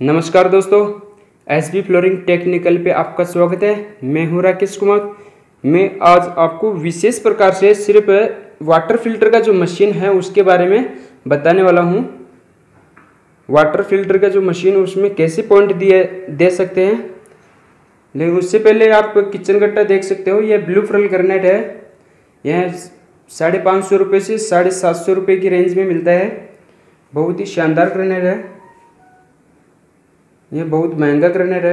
नमस्कार दोस्तों, SB flooring technical पे आपका स्वागत है। मैं हूँ राकेश कुमार। मैं आज आपको विशेष प्रकार से सिर्फ वाटर फिल्टर का जो मशीन है उसके बारे में बताने वाला हूँ। वाटर फिल्टर का जो मशीन उसमें कैसे पॉइंट दे सकते हैं, लेकिन उससे पहले आप किचन कट्टा देख सकते हो। यह ब्लू फ्रल ग्रेनाइट है। यह 550 रुपये से 750 रुपये की रेंज में मिलता है। बहुत ही शानदार ग्रेनाइट है, यह बहुत महंगा ग्रेनाइट है।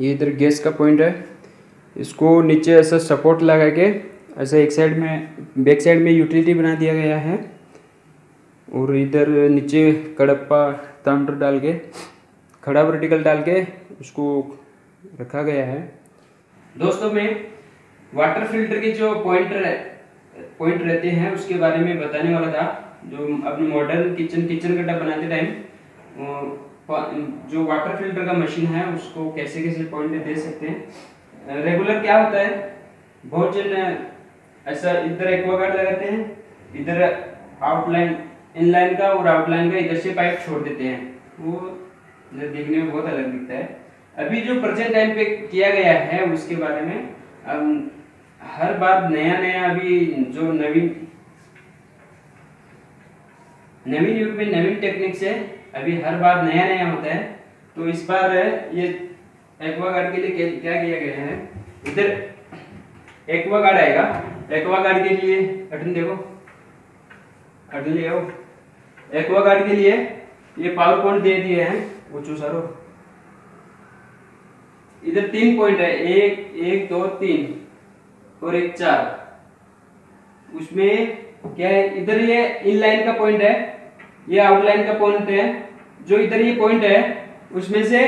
ये इधर गैस का पॉइंट है। इसको नीचे ऐसा सपोर्ट लगा के ऐसा एक साइड में, बैक साइड में यूटिलिटी बना दिया गया है, और इधर नीचे कड़प्पा काउंटर डाल के, खड़ा वर्टिकल डाल के उसको रखा गया है। दोस्तों, मैं वाटर फिल्टर के जो पॉइंट रहते हैं उसके बारे में बताने वाला था। जो अपने मॉडर्न किचन कट्टा बनाते टाइम जो वाटर फिल्टर का मशीन है उसको कैसे कैसे पॉइंट दे सकते हैं। रेगुलर क्या होता है, बहुत जन ऐसा इधर एक्वा गार्ड लगाते हैं, इधर आउटलाइन इनलाइन का और आउटलाइन का इधर से पाइप छोड़ देते हैं। वो देखने में बहुत अलग दिखता है। अभी जो प्रेजेंट टाइम पे किया गया है उसके बारे में हर बार नया अभी जो नवीन युग में नवीन टेक्निक से अभी हर बार नया होता है। तो इस बार ये एक्वा गार्ड के लिए क्या किया गया है, इधर एक्वा गार्ड आएगा। एक्वा गार्ड के लिए बटन देखो, बटन ले आओ। एक्वा गार्ड के लिए ये पावर पॉइंट दे दिए हैं। पूछो सरो, इधर 3 पॉइंट है, 1, 2, 3 और 1, 4। उसमें क्या है, इधर ये इनलाइन का पॉइंट है, ये आउटलाइन का पॉइंट है। जो इधर ये पॉइंट है उसमें से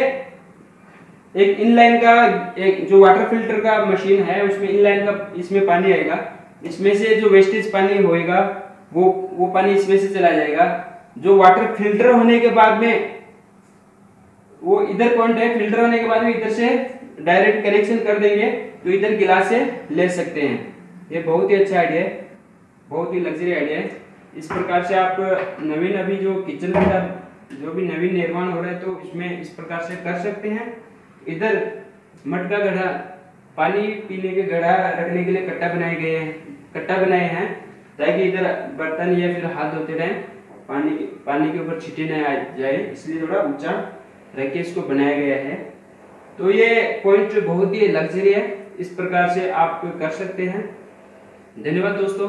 एक इनलाइन का, एक जो वाटर फिल्टर का मशीन है उसमें इनलाइन का, इसमें पानी आएगा, इसमें से जो वेस्टेज पानी होएगा वो पानी इसमें से चला जाएगा। जो वाटर फिल्टर होने के बाद में वो इधर पॉइंट है, फिल्टर होने के बाद में इधर से डायरेक्ट कनेक्शन कर देंगे तो इधर गिलास से ले सकते हैं। ये बहुत ही अच्छा आइडिया है, बहुत ही लग्जरी आइडिया है। इस प्रकार से आप नवीन, अभी जो किचन का जो भी नवीन निर्माण हो रहा है तो इसमें इस प्रकार से कर सकते हैं। इधर मटका गड्ढा, पानी पीने के गड्ढा रखने के लिए कट्टा बनाए हैं ताकि इधर बर्तन या फिर हाथ धोते टाइम पानी के ऊपर छींटे न आ जाए, इसलिए थोड़ा ऊंचा रख के इसको बनाया गया है। तो ये पॉइंट बहुत ही लग्जरी है, इस प्रकार से आप कर सकते हैं। धन्यवाद दोस्तों।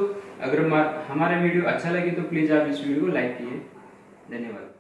अगर हमारा वीडियो अच्छा लगे तो प्लीज़ आप इस वीडियो को लाइक कीजिए। धन्यवाद।